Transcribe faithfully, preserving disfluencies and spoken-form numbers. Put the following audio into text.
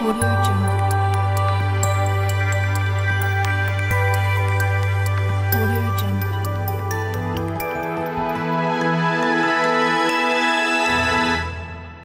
Audio Journal.